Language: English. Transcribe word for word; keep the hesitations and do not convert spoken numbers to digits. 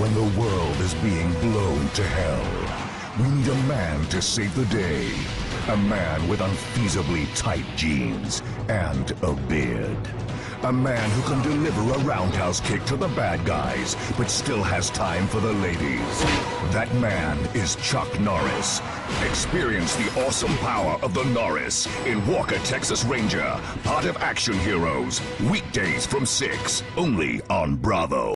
When the world is being blown to hell, we need a man to save the day. A man with unfeasibly tight jeans and a beard. A man who can deliver a roundhouse kick to the bad guys, but still has time for the ladies. That man is Chuck Norris. Experience the awesome power of the Norris in Walker, Texas Ranger, part of Action Heroes. Weekdays from six, only on Bravo.